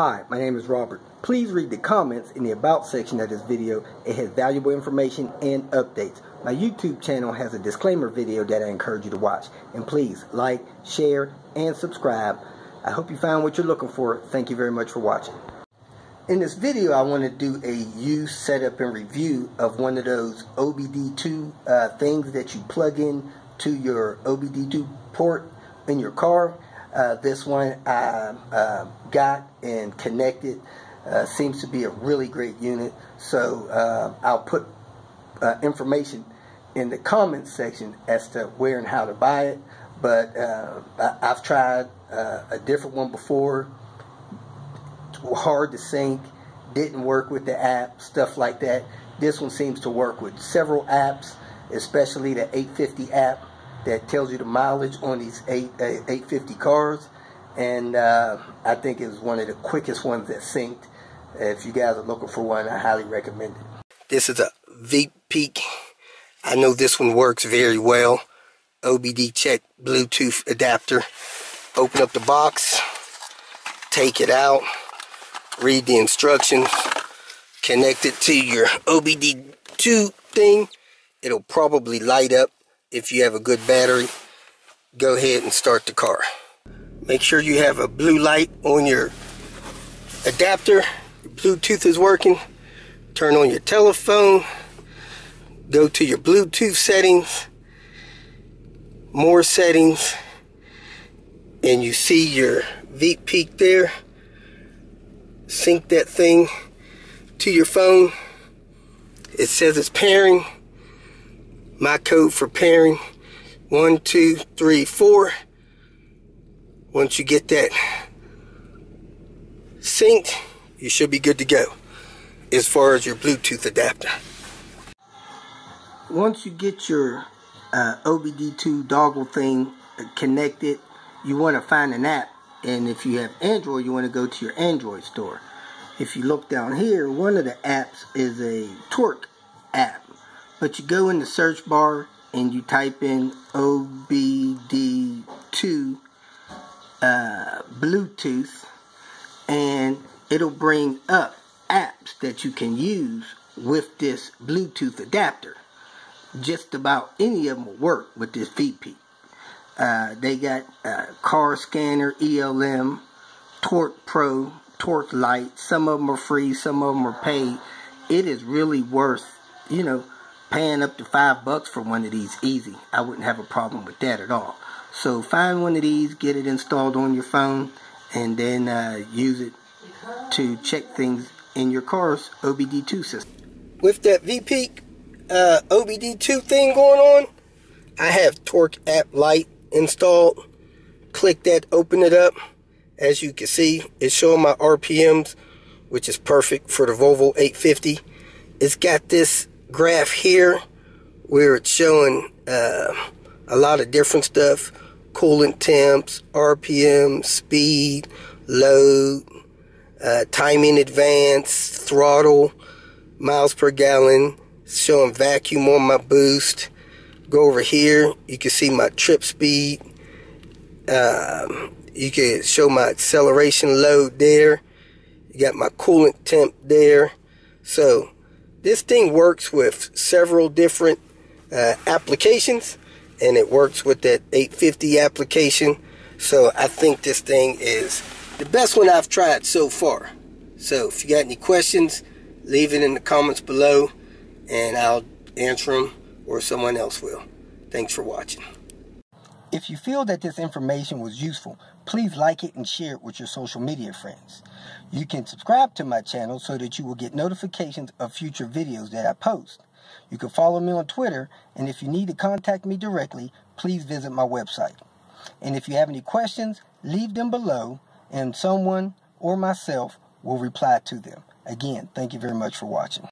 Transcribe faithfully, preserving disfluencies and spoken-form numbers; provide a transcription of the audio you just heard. Hi, my name is Robert. Please read the comments in the About section of this video. It has valuable information and updates. My YouTube channel has a disclaimer video that I encourage you to watch. And please like, share, and subscribe. I hope you found what you're looking for. Thank you very much for watching. In this video, I want to do a use, setup, and review of one of those O B D two uh, things that you plug in to your O B D two port in your car. Uh, this one I uh, got and connected. Uh, seems to be a really great unit. So uh, I'll put uh, information in the comments section as to where and how to buy it. But uh, I I've tried uh, a different one before. Hard to sync, didn't work with the app, stuff like that. This one seems to work with several apps, especially the eight fifty app that tells you the mileage on these eight, eight fifty cars. And uh, I think it was one of the quickest ones that synced. If you guys are looking for one, I highly recommend it. This is a Veepeak. I know this one works very well. O B D check Bluetooth adapter. Open up the box, take it out. Read the instructions, connect it to your O B D two thing. It'll probably light up if you have a good battery. Go ahead and start the car. Make sure you have a blue light on your adapter. Your Bluetooth is working. Turn on your telephone. Go to your Bluetooth settings, more settings, and you see your Veepeak there. Sync that thing to your phone. It says it's pairing. My code for pairing, one two three four. Once you get that synced, you should be good to go as far as your Bluetooth adapter. Once you get your uh, O B D two doggle thing connected, you want to find an app. And if you have Android, you want to go to your Android store. If you look down here, one of the apps is a Torque app. But you go in the search bar and you type in O B D two uh, Bluetooth. And it'll bring up apps that you can use with this Bluetooth adapter. Just about any of them will work with this Veepeak. Uh, they got uh, Car Scanner, E L M, Torque Pro, Torque Lite. Some of them are free, some of them are paid. It is really worth, you know, paying up to five bucks for one of these easy. I wouldn't have a problem with that at all. So find one of these, get it installed on your phone, and then uh, use it to check things in your car's O B D two system. With that Veepeak uh, O B D two thing going on, I have Torque App Lite installed. Click that, open it up. As you can see, it's showing my R P Ms, which is perfect for the Volvo eight fifty. It's got this graph here where it's showing uh, a lot of different stuff: coolant temps, R P M, speed, load, uh, time in advance, throttle, miles per gallon. It's showing vacuum on my boost. Go over here, you can see my trip speed. Um, you can show my acceleration load there. You got my coolant temp there. So this thing works with several different uh, applications, and it works with that eight fifty application. So I think this thing is the best one I've tried so far. So if you got any questions, leave it in the comments below and I'll answer them, or someone else will. Thanks for watching. If you feel that this information was useful, please like it and share it with your social media friends. You can subscribe to my channel so that you will get notifications of future videos that I post. You can follow me on Twitter, and if you need to contact me directly, please visit my website. And if you have any questions, leave them below, and someone or myself will reply to them. Again, thank you very much for watching.